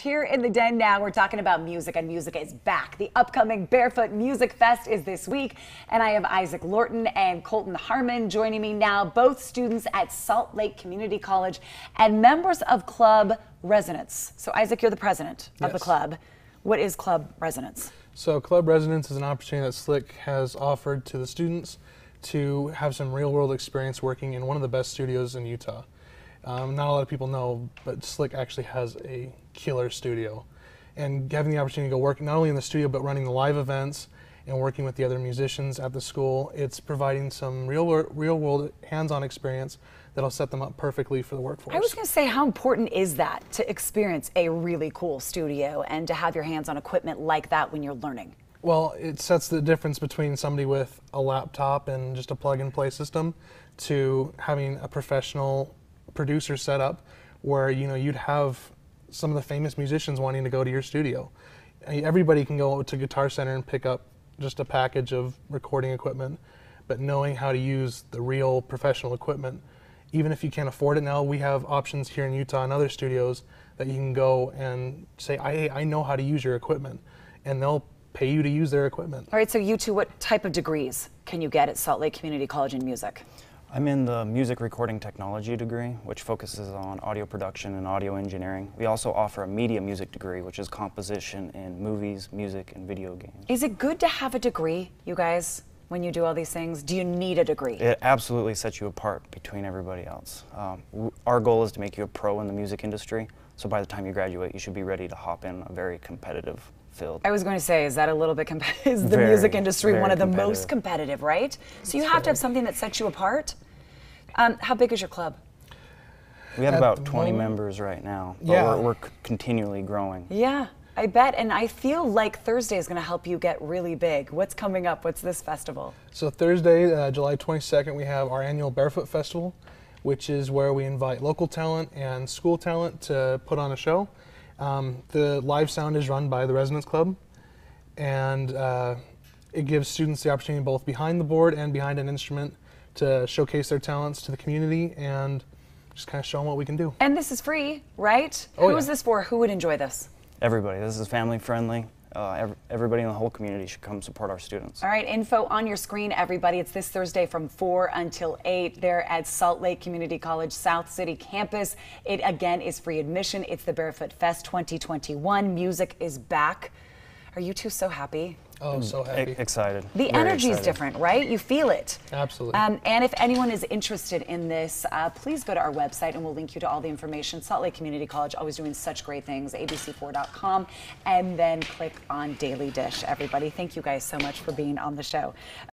Here in the den now, we're talking about music, and music is back. The upcoming Bearfoot Music Fest is this week, and I have Isaac Lorton and Colton Harmon joining me now, both students at Salt Lake Community College and members of Club Resonance. So Isaac, you're the president of the club. What is Club Resonance? So Club Resonance is an opportunity that Slick has offered to the students to have some real-world experience working in one of the best studios in Utah. Not a lot of people know, but Slick actually has a killer studio, and having the opportunity to go work not only in the studio but running the live events and working with the other musicians at the school, it's providing some real world hands-on experience that'll set them up perfectly for the workforce. I was going to say, how important is that to experience a really cool studio and to have your hands on equipment like that when you're learning? Well, it sets the difference between somebody with a laptop and just a plug-and-play system to having a professional producer set up where, you know, you'd have some of the famous musicians wanting to go to your studio. Everybody can go to Guitar Center and pick up just a package of recording equipment, but knowing how to use the real professional equipment, even if you can't afford it now, we have options here in Utah and other studios that you can go and say, I know how to use your equipment, and they'll pay you to use their equipment. All right, so you two, what type of degrees can you get at Salt Lake Community College in music? I'm in the music recording technology degree, which focuses on audio production and audio engineering. We also offer a media music degree, which is composition in movies, music, and video games. Is it good to have a degree, you guys, when you do all these things? Do you need a degree? It absolutely sets you apart between everybody else. Our goal is to make you a pro in the music industry, so by the time you graduate, you should be ready to hop in a very competitive field. I was going to say, is that a little bit competitive? Is the music industry one of the most competitive, right? So you have to have something that sets you apart. How big is your club? We have about 20 members right now, but we're continually growing. Yeah, I bet. And I feel like Thursday is going to help you get really big. What's coming up? What's this festival? So Thursday, July 22nd, we have our annual Bearfoot Festival, which is where we invite local talent and school talent to put on a show. The live sound is run by the Resonance Club, and it gives students the opportunity both behind the board and behind an instrument to showcase their talents to the community and just kind of show them what we can do. And this is free, right? Oh, who is this for? Who would enjoy this? Everybody. This is family friendly. Everybody in the whole community should come support our students. All right, info on your screen, everybody. It's this Thursday from 4 until 8 there at Salt Lake Community College South City campus. It, again, is free admission. It's the Bearfoot Fest 2021. Music is back. Are you two so happy? Oh, so happy. Excited. The energy is different, right? You feel it. Absolutely. And if anyone is interested in this, please go to our website and we'll link you to all the information. Salt Lake Community College, always doing such great things, abc4.com, and then click on Daily Dish, everybody. Thank you guys so much for being on the show.